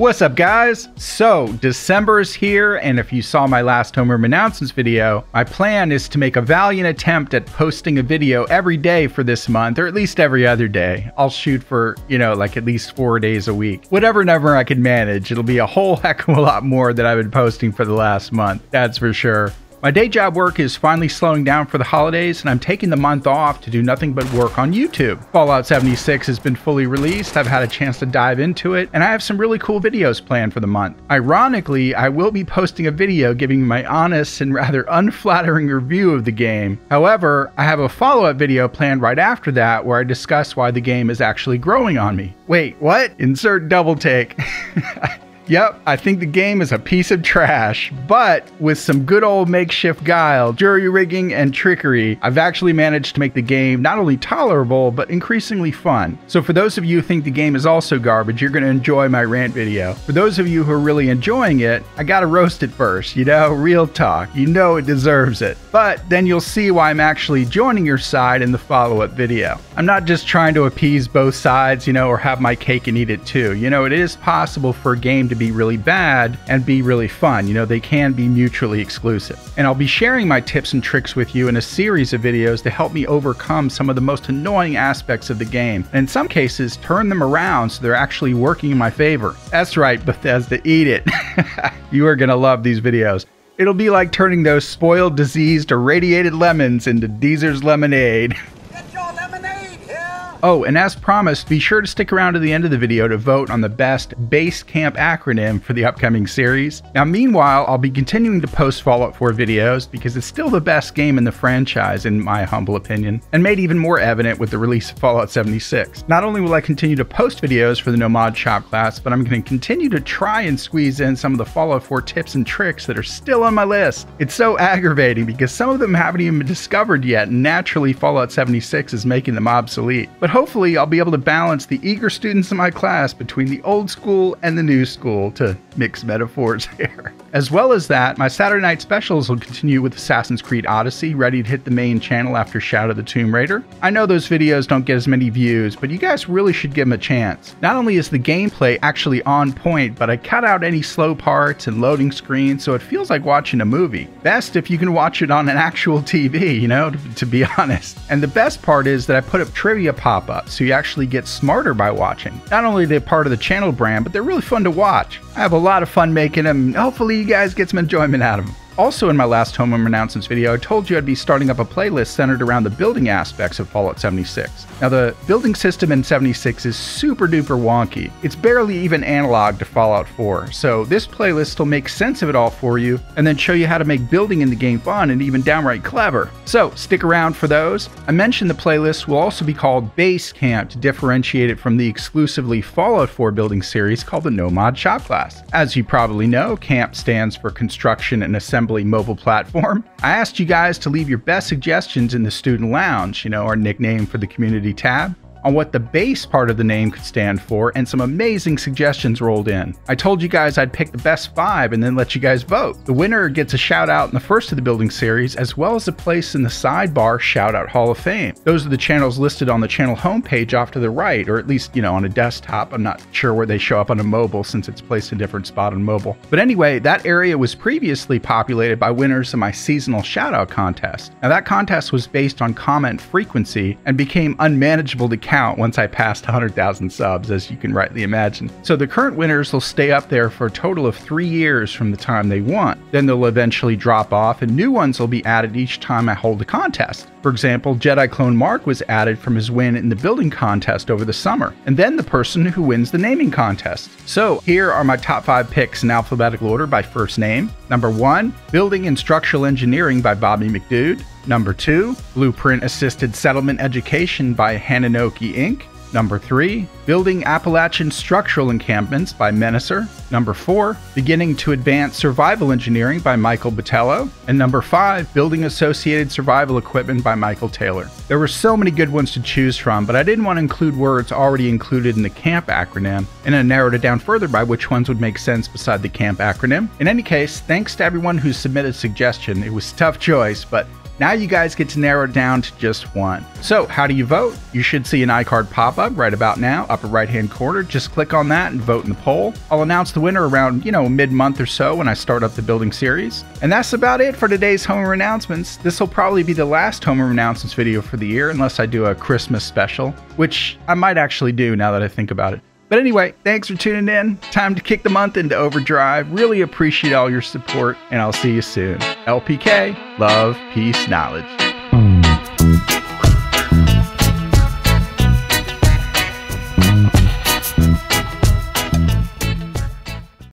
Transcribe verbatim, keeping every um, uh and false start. What's up, guys? So December's here, and if you saw my last homeroom announcements video, my plan is to make a valiant attempt at posting a video every day for this month, or at least every other day. I'll shoot for, you know, like at least four days a week, whatever number I can manage. It'll be a whole heck of a lot more than I've been posting for the last month, that's for sure. My day job work is finally slowing down for the holidays, and I'm taking the month off to do nothing but work on YouTube. Fallout seventy-six has been fully released, I've had a chance to dive into it, and I have some really cool videos planned for the month. Ironically, I will be posting a video giving my honest and rather unflattering review of the game. However, I have a follow-up video planned right after that where I discuss why the game is actually growing on me. Wait, what? Insert double take. Yep, I think the game is a piece of trash, but with some good old makeshift guile, jury rigging, and trickery, I've actually managed to make the game not only tolerable, but increasingly fun. So for those of you who think the game is also garbage, you're gonna enjoy my rant video. For those of you who are really enjoying it, I gotta roast it first, you know, real talk. You know it deserves it. But then you'll see why I'm actually joining your side in the follow-up video. I'm not just trying to appease both sides, you know, or have my cake and eat it too. You know, it is possible for a game to be really bad and be really fun. You know, they can be mutually exclusive. And I'll be sharing my tips and tricks with you in a series of videos to help me overcome some of the most annoying aspects of the game, and in some cases turn them around so they're actually working in my favor. That's right, Bethesda, eat it. You are gonna love these videos. It'll be like turning those spoiled, diseased, irradiated lemons into Deezer's lemonade. Oh, and as promised, be sure to stick around to the end of the video to vote on the best base camp acronym for the upcoming series. Now, meanwhile, I'll be continuing to post Fallout four videos because it's still the best game in the franchise, in my humble opinion, and made even more evident with the release of Fallout seventy-six. Not only will I continue to post videos for the Nomad Shop class, but I'm going to continue to try and squeeze in some of the Fallout four tips and tricks that are still on my list. It's so aggravating because some of them haven't even been discovered yet, and naturally Fallout seventy-six is making them obsolete. But But hopefully I'll be able to balance the eager students in my class between the old school and the new school, to mix metaphors here. As well as that, my Saturday night specials will continue with Assassin's Creed Odyssey, ready to hit the main channel after Shadow of the Tomb Raider. I know those videos don't get as many views, but you guys really should give them a chance. Not only is the gameplay actually on point, but I cut out any slow parts and loading screens, so it feels like watching a movie. Best if you can watch it on an actual T V, you know, to, to be honest. And the best part is that I put up trivia pop up, so you actually get smarter by watching. Not only are they part of the channel brand, but they're really fun to watch. I have a lot of fun making them, and hopefully you guys get some enjoyment out of them. Also, in my last homeroom announcements video, I told you I'd be starting up a playlist centered around the building aspects of Fallout seventy-six. Now, the building system in seventy-six is super duper wonky. It's barely even analog to Fallout four, so this playlist will make sense of it all for you, and then show you how to make building in the game fun and even downright clever. So stick around for those. I mentioned the playlist will also be called Base Camp to differentiate it from the exclusively Fallout four building series called the Nomad Shop class. As you probably know, Camp stands for Construction and Assembly Mobile Platform. I asked you guys to leave your best suggestions in the Student Lounge, you know, our nickname for the community tab, on what the base part of the name could stand for, and some amazing suggestions rolled in. I told you guys I'd pick the best five and then let you guys vote. The winner gets a shout out in the first of the building series, as well as a place in the sidebar Shout Out Hall of Fame. Those are the channels listed on the channel homepage off to the right, or at least, you know, on a desktop. I'm not sure where they show up on a mobile since it's placed in a different spot on mobile. But anyway, that area was previously populated by winners of my seasonal shout out contest. Now, that contest was based on comment frequency and became unmanageable to count once I passed one hundred thousand subs, as you can rightly imagine. So the current winners will stay up there for a total of three years from the time they won. Then they'll eventually drop off, and new ones will be added each time I hold a contest. For example, Jedi Clone Mark was added from his win in the building contest over the summer, and then the person who wins the naming contest. So here are my top five picks in alphabetical order by first name. Number one, Building and Structural Engineering by Bobby McDude. Number two, Blueprint Assisted Settlement Education by Hananoki Incorporated. Number three, Building Appalachian Structural Encampments by Menacer. Number four, Beginning to Advance Survival Engineering by Michael Botello. And number five, Building Associated Survival Equipment by Michael Taylor. There were so many good ones to choose from, but I didn't want to include words already included in the CAMP acronym, and I narrowed it down further by which ones would make sense beside the CAMP acronym. In any case, thanks to everyone who submitted a suggestion. It was a tough choice, but Now you guys get to narrow it down to just one. So how do you vote? You should see an iCard pop up right about now, upper right hand corner. Just click on that and vote in the poll. I'll announce the winner around, you know, mid-month or so when I start up the building series. And that's about it for today's Homeroom announcements. This will probably be the last Homeroom announcements video for the year unless I do a Christmas special, which I might actually do now that I think about it. But anyway, thanks for tuning in. Time to kick the month into overdrive. Really appreciate all your support, and I'll see you soon. L P K, love, peace, knowledge.